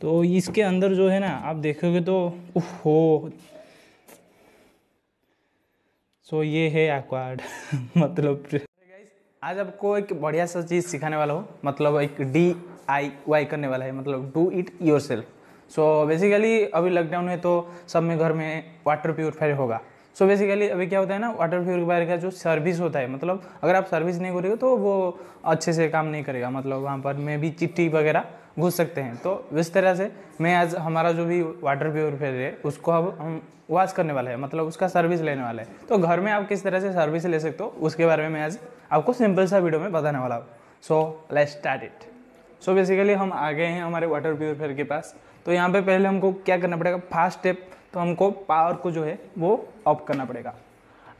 तो इसके अंदर जो है ना आप देखोगे तो ओहो। सो ये है एक्वागार्ड मतलब आज आपको एक बढ़िया सा चीज़ सिखाने वाला हो, मतलब एक DIY करने वाला है, मतलब do it yourself. So basically अभी लॉकडाउन है तो सब में घर में वाटर प्योरीफायर होगा। सो बेसिकली अभी क्या होता है ना, वाटर प्योरीफायर का जो सर्विस होता है, मतलब अगर आप सर्विस नहीं करेंगे तो वो अच्छे से काम नहीं करेगा, मतलब वहाँ पर में भी चिट्टी वगैरह घुस सकते हैं। तो इस तरह से मैं आज हमारा जो भी वाटर प्योरीफायर है उसको अब हम वॉश करने वाला है, मतलब उसका सर्विस लेने वाला है। तो घर में आप किस तरह से सर्विस ले सकते हो उसके बारे में मैं आज आपको सिंपल सा वीडियो में बताने वाला हूँ। So let's start it. So basically हम आ गए हैं हमारे वाटर प्योरीफायर के पास। तो यहाँ पे पहले हमको क्या करना पड़ेगा, फर्स्ट स्टेप तो हमको पावर को जो है वो ऑफ करना पड़ेगा।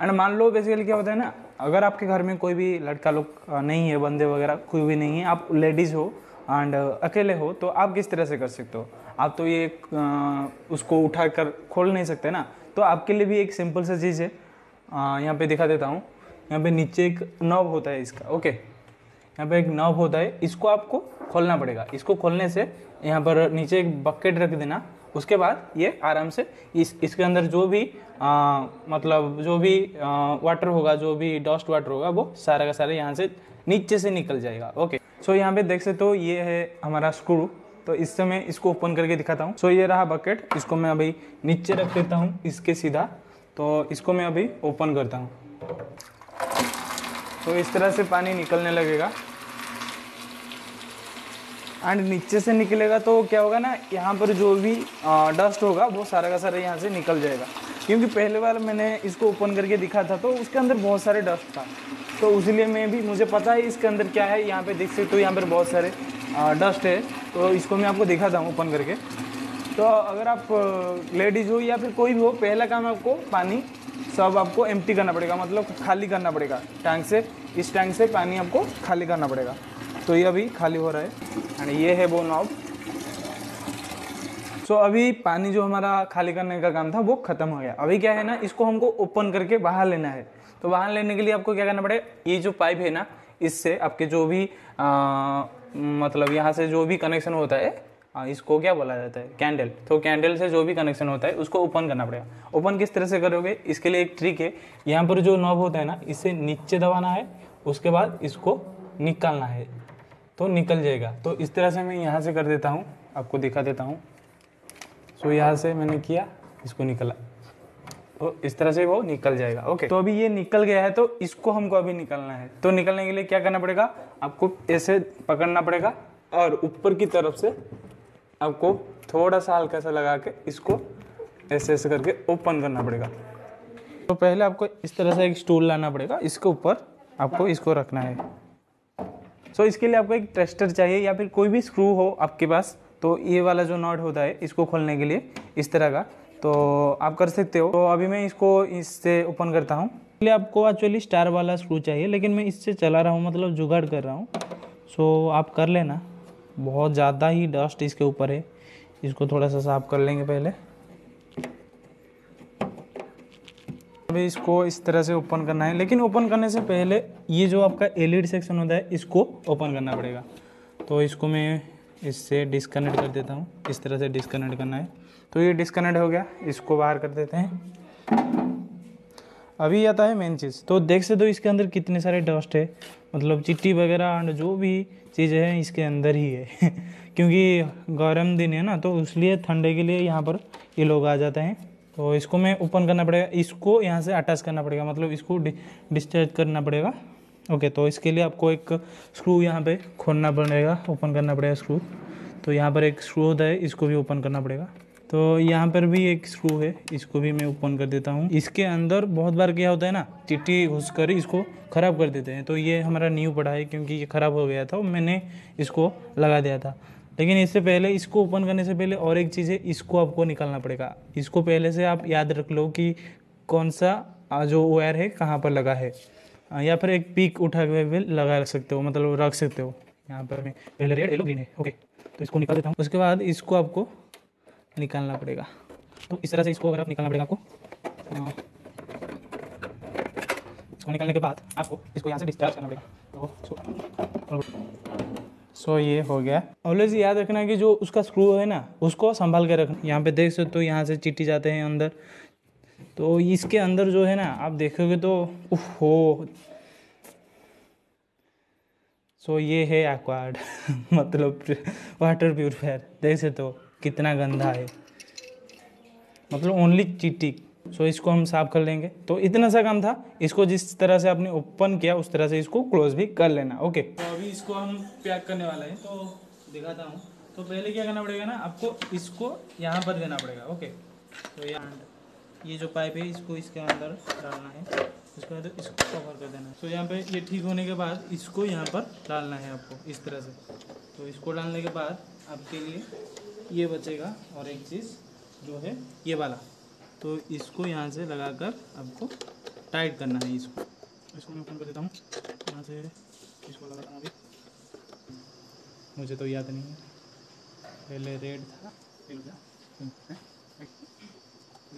एंड मान लो बेसिकली क्या होता है ना, अगर आपके घर में कोई भी लड़का लोग नहीं है, बंदे वगैरह कोई भी नहीं है, आप लेडीज़ हो एंड अकेले हो, तो आप किस तरह से कर सकते हो, आप तो ये उसको उठा कर खोल नहीं सकते ना। तो आपके लिए भी एक सिंपल सा चीज़ है, यहाँ पे दिखा देता हूँ। यहाँ पे नीचे एक नॉब होता है इसका, ओके, यहाँ पे एक नॉब होता है, इसको आपको खोलना पड़ेगा। इसको खोलने से यहाँ पर नीचे एक बकेट रख देना, उसके बाद ये आराम से इसके अंदर जो भी मतलब जो भी वाटर होगा, जो भी डस्ट वाटर होगा, वो सारा का सारा यहाँ से नीचे से निकल जाएगा। ओके, सो यहाँ पे देख सकते हो ये है हमारा स्क्रू। तो इससे मैं इसको ओपन करके दिखाता हूँ। सो ये रहा बकेट, इसको मैं अभी नीचे रख देता हूँ इसके सीधा। तो इसको मैं अभी ओपन करता हूँ तो इस तरह से पानी निकलने लगेगा एंड नीचे से निकलेगा। तो क्या होगा ना, यहाँ पर जो भी डस्ट होगा वो सारा का सारा यहाँ से निकल जाएगा, क्योंकि पहले बार मैंने इसको ओपन करके दिखा था तो उसके अंदर बहुत सारे डस्ट था। तो इसलिए मैं भी, मुझे पता है इसके अंदर क्या है। यहाँ पे देख सकते हो तो यहाँ पर बहुत सारे डस्ट है। तो इसको मैं आपको दिखाता हूँ ओपन करके। तो अगर आप लेडीज़ हो या फिर कोई भी हो, पहला काम आपको पानी सब आपको एम्प्टी करना पड़ेगा, मतलब खाली करना पड़ेगा टैंक से। इस टैंक से पानी आपको खाली करना पड़ेगा। तो ये अभी खाली हो रहा है एंड ये है वो नॉब। सो अभी पानी जो हमारा खाली करने का काम था वो ख़त्म हो गया। अभी क्या है ना, इसको हमको ओपन करके बाहर लेना है। तो बाहर लेने के लिए आपको क्या करना पड़ेगा, ये जो पाइप है ना, इससे आपके जो भी मतलब यहाँ से जो भी कनेक्शन होता है, इसको क्या बोला जाता है, कैंडल। तो कैंडल से जो भी कनेक्शन होता है उसको ओपन करना पड़ेगा। ओपन किस तरह से करोगे, इसके लिए एक ट्रिक है। यहाँ पर जो नॉब होता है ना, इससे नीचे दबाना है, उसके बाद इसको निकालना है तो निकल जाएगा। तो इस तरह से मैं यहाँ से कर देता हूँ, आपको दिखा देता हूँ। सो यहाँ से मैंने किया, इसको निकला, तो इस तरह से वो निकल जाएगा। ओके, तो अभी ये निकल गया है, तो इसको हमको अभी निकालना है। तो निकलने के लिए क्या करना पड़ेगा, आपको ऐसे पकड़ना पड़ेगा और ऊपर की तरफ से आपको थोड़ा सा हल्का सा लगा के इसको ऐसे ऐसे करके ओपन करना पड़ेगा। तो पहले आपको इस तरह से एक स्टूल लाना पड़ेगा, इसके ऊपर आपको इसको रखना है। सो इसके लिए आपको एक ट्विस्टर चाहिए या फिर कोई भी स्क्रू हो आपके पास। तो ये वाला जो नॉट होता है इसको खोलने के लिए इस तरह का, तो आप कर सकते हो। तो अभी मैं इसको इससे ओपन करता हूँ। इसलिए आपको एक्चुअली स्टार वाला स्क्रू चाहिए, लेकिन मैं इससे चला रहा हूँ, मतलब जुगाड़ कर रहा हूँ। सो आप कर लेना, बहुत ज़्यादा ही डस्ट इसके ऊपर है, इसको थोड़ा सा साफ कर लेंगे पहले। अभी इसको इस तरह से ओपन करना है, लेकिन ओपन करने से पहले ये जो आपका LED सेक्शन होता है इसको ओपन करना पड़ेगा। तो इसको मैं इससे डिस्कनेक्ट कर देता हूँ, इस तरह से डिस्कनेक्ट करना है। तो ये डिस्कनेक्ट हो गया, इसको बाहर कर देते हैं। अभी आता है मेन चीज़। तो देख सकते हो इसके अंदर कितने सारे डस्ट है, मतलब चिट्टी वगैरह एंड जो भी चीज़ें हैं इसके अंदर ही है क्योंकि गर्म दिन है ना, तो इसलिए ठंडे के लिए यहाँ पर ये लोग आ जाते हैं। तो इसको मैं ओपन करना पड़ेगा, इसको यहाँ से अटैच करना पड़ेगा, मतलब इसको डिस्चार्ज करना पड़ेगा। ओके, तो इसके लिए आपको एक स्क्रू यहाँ पे खोलना पड़ेगा, ओपन करना पड़ेगा स्क्रू। तो यहाँ पर एक स्क्रू होता है, इसको भी ओपन करना पड़ेगा। तो यहाँ पर भी एक स्क्रू है, इसको भी मैं ओपन कर देता हूँ। इसके अंदर बहुत बार क्या होता है ना, चिट्टी घुस कर इसको ख़राब कर देते हैं। तो ये हमारा न्यू पड़ा है, क्योंकि ये ख़राब हो गया था, मैंने इसको लगा दिया था। लेकिन इससे पहले, इसको ओपन करने से पहले और एक चीज़ है, इसको आपको निकालना पड़ेगा। इसको पहले से आप याद रख लो कि कौन सा जो वायर है कहाँ पर लगा है, या फिर एक पीक उठा के भी लगा सकते हो, मतलब रख सकते हो। यहाँ पर मैं पहले रेड येलो ग्रीन है, ओके, तो इसको निकाल देता हूँ। उसके बाद इसको आपको निकालना पड़ेगा। तो इस तरह से इसको अगर आप निकालना पड़ेगा आपको। इसको निकालने के बाद आपको इसको यहाँ से डिस्चार्ज करना पड़ेगा। सो ये हो गया। ऑलवेज याद रखना कि जो उसका स्क्रू है ना उसको संभाल के रखना। यहाँ पे देख सकते हो तो यहाँ से चींटी जाते हैं अंदर, तो इसके अंदर जो है ना आप देखोगे तो ओहो। सो ये है एक्वागार्ड मतलब वाटर प्यूरिफायर। देख सकते हो कितना गंदा है, मतलब ओनली चींटी। सो इसको हम साफ कर लेंगे। तो इतना सा काम था, इसको जिस तरह से आपने ओपन किया उस तरह से इसको क्लोज भी कर लेना। ओके तो अभी इसको हम पैक करने वाले हैं, तो दिखाता हूँ। तो पहले क्या करना पड़ेगा ना, आपको इसको यहाँ पर देना पड़ेगा। ओके तो ये जो पाइप है इसको इसके अंदर डालना है, उसके बाद इसको कवर कर देना है। तो यहाँ पे ये ठीक होने के बाद इसको यहाँ पर डालना है आपको इस तरह से। तो इसको डालने के बाद आपके लिए ये बचेगा और एक चीज़ जो है ये वाला, तो इसको यहाँ से लगाकर आपको टाइट करना है। इसको मैं ओपन कर देता हूँ यहाँ से, इसको लगाना भी मुझे तो याद नहीं है। पहले रेड था,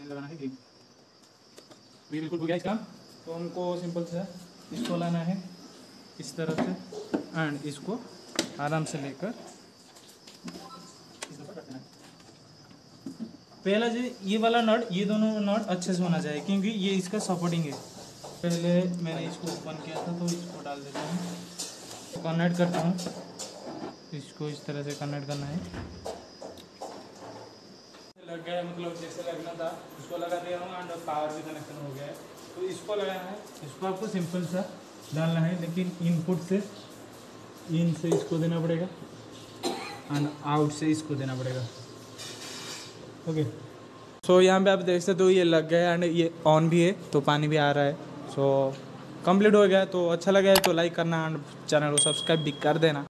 लगाना है ग्रीन, बिल्कुल हो गया इसका। तो हमको सिंपल सा इसको लाना है इस तरह से एंड इसको आराम से लेकर पहला जो ये वाला नट, ये दोनों नट अच्छे से होना चाहिए क्योंकि ये इसका सपोर्टिंग है। पहले मैंने इसको ओपन किया था तो इसको डाल देता हूँ, कनेक्ट करता हूँ। इसको इस तरह से कनेक्ट करना है, लग गया है, मतलब जैसे लगना था उसको लगा दिया हूँ एंड पावर भी कनेक्शन हो गया है। तो इसको लगाना है, इसको आपको सिंपल सा डालना है, लेकिन इनपुट से इन से इसको देना पड़ेगा एंड आउट से इसको देना पड़ेगा। ओके सो यहाँ पे आप देख सकते हो ये लग गया है एंड ये ऑन भी है, तो पानी भी आ रहा है। सो कंप्लीट हो गया। तो अच्छा लगा है तो लाइक करना एंड चैनल को सब्सक्राइब भी कर देना।